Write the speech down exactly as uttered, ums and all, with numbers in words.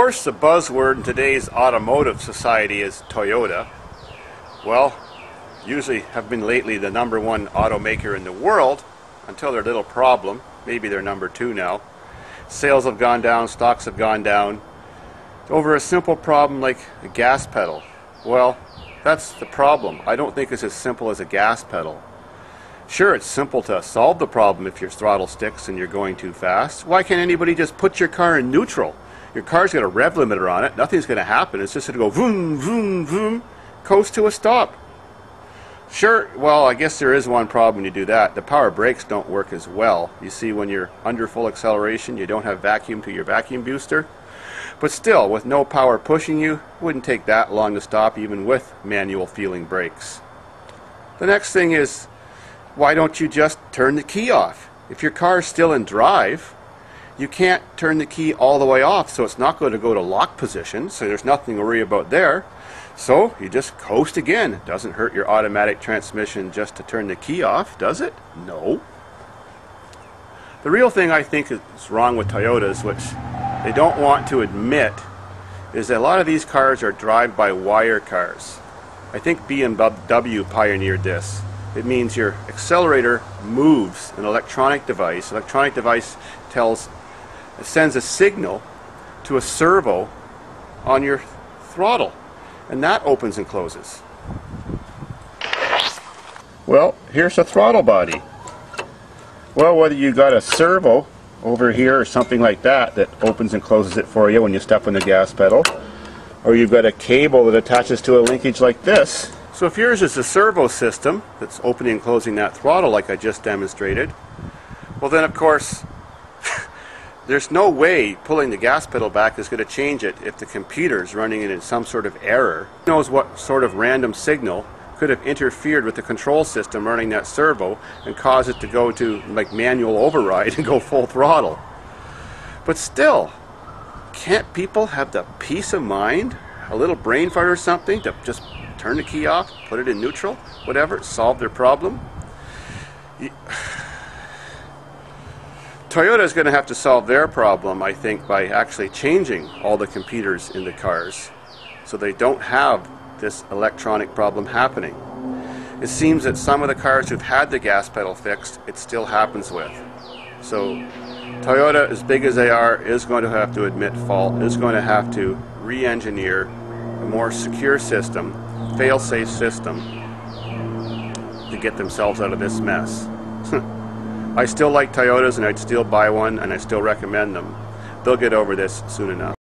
course, the buzzword in today's automotive society is Toyota. Well, usually have been lately the number one automaker in the world until their little problem. Maybe they're number two now. Sales have gone down, stocks have gone down over a simple problem like a gas pedal. Well, that's the problem. I don't think it's as simple as a gas pedal. Sure, it's simple to solve the problem if your throttle sticks and you're going too fast. Why can't anybody just put your car in neutral? Your car's got a rev limiter on it. Nothing's going to happen. It's just going to go vroom, vroom, vroom, coast to a stop. Sure, well, I guess there is one problem when you do that. The power brakes don't work as well. You see, when you're under full acceleration, you don't have vacuum to your vacuum booster. But still, with no power pushing you, it wouldn't take that long to stop even with manual feeling brakes. The next thing is, why don't you just turn the key off? If your car is still in drive, you can't turn the key all the way off, so it's not going to go to lock position, so there's nothing to worry about there. So you just coast again. It doesn't hurt your automatic transmission just to turn the key off, does it? No. The real thing I think is wrong with Toyotas, which they don't want to admit, is that a lot of these cars are drive-by-wire cars. I think B M W pioneered this. It means your accelerator moves an electronic device. Electronic device tells, sends a signal to a servo on your throttle, and that opens and closes. Well, here's a throttle body. Well, whether you got a servo over here or something like that that opens and closes it for you when you step on the gas pedal, or you've got a cable that attaches to a linkage like this. So if yours is a servo system that's opening and closing that throttle like I just demonstrated, well then of course there's no way pulling the gas pedal back is going to change it if the computer's running it in some sort of error. Who knows what sort of random signal could have interfered with the control system running that servo and caused it to go to like manual override and go full throttle. But still, can't people have the peace of mind, a little brain fart or something, to just turn the key off, put it in neutral, whatever, solve their problem? Toyota is going to have to solve their problem, I think, by actually changing all the computers in the cars so they don't have this electronic problem happening. It seems that some of the cars who've had the gas pedal fixed, it still happens with. So Toyota, as big as they are, is going to have to admit fault, is going to have to re-engineer a more secure system, fail-safe system, to get themselves out of this mess. I still like Toyotas, and I'd still buy one, and I still recommend them. They'll get over this soon enough.